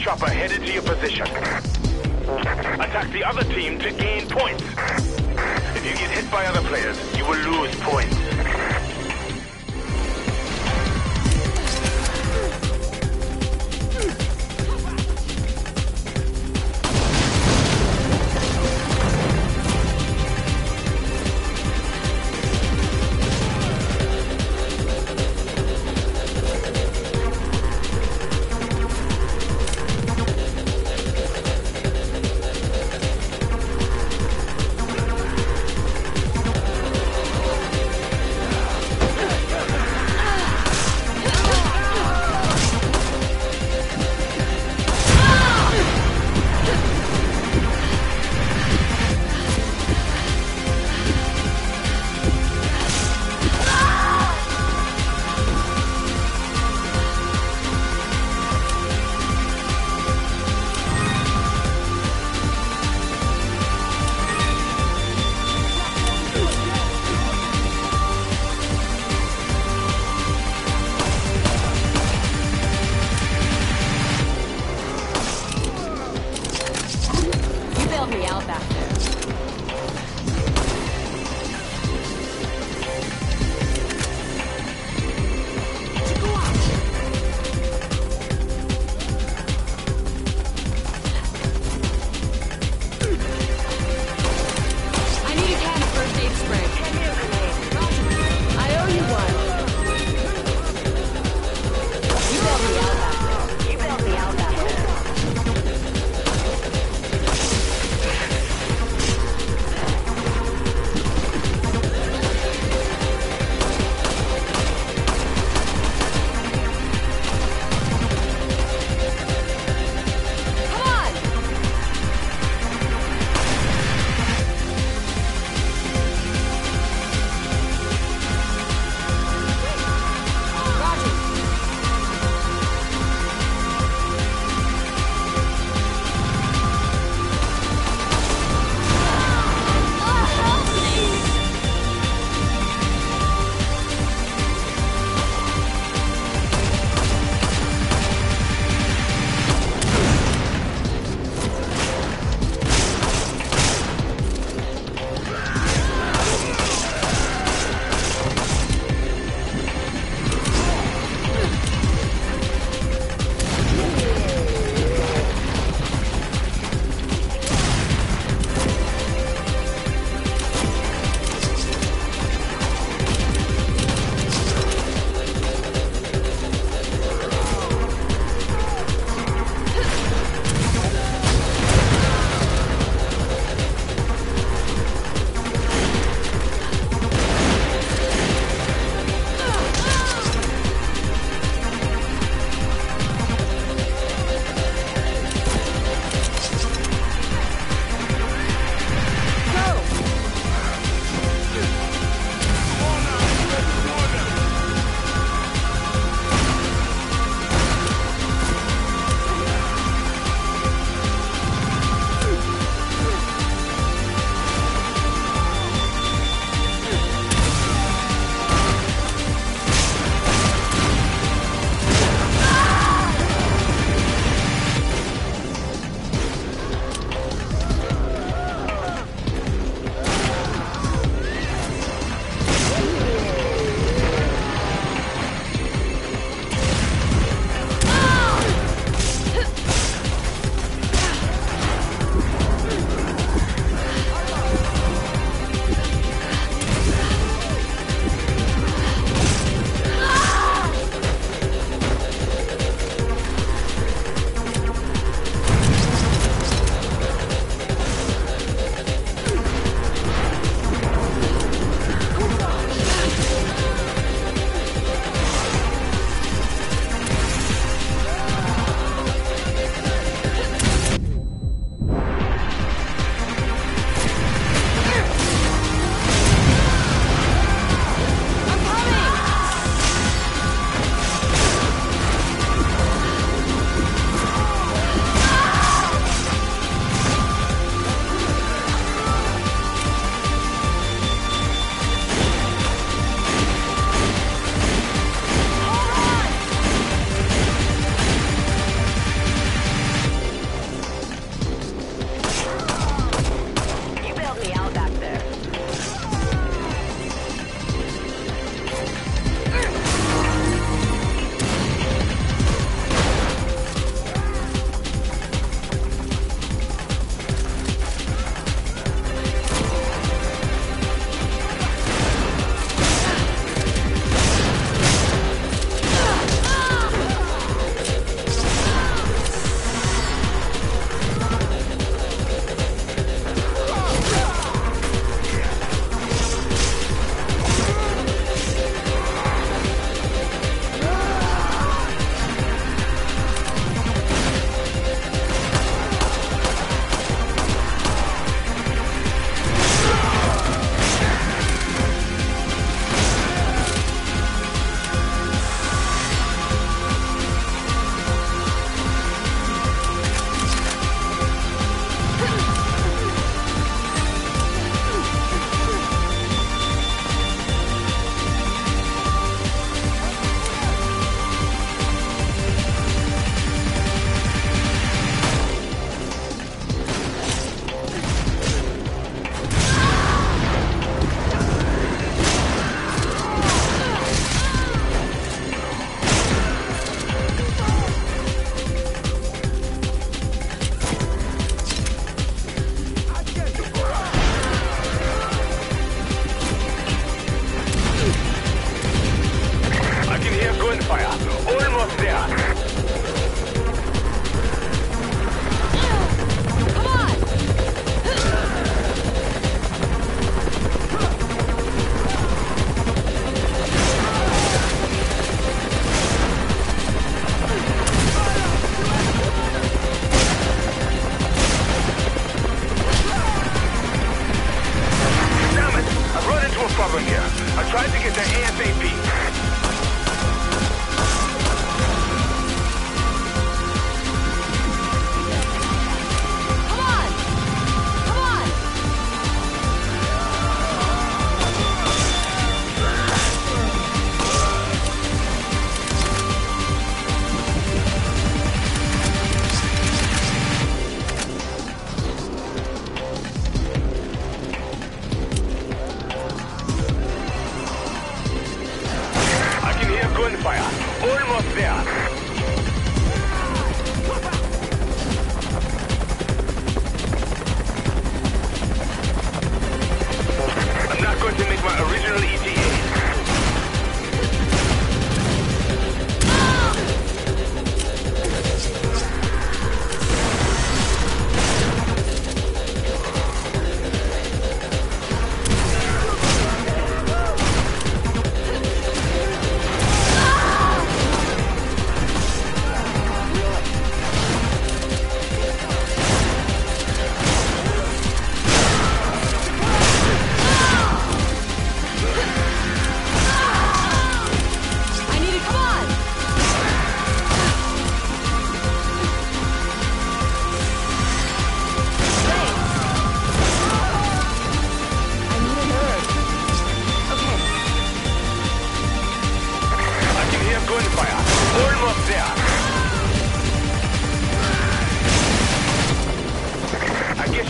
chopper headed to your position. Attack the other team to gain points. If you get hit by other players, you will lose points. fire. Almost there.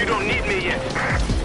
You don't need me yet.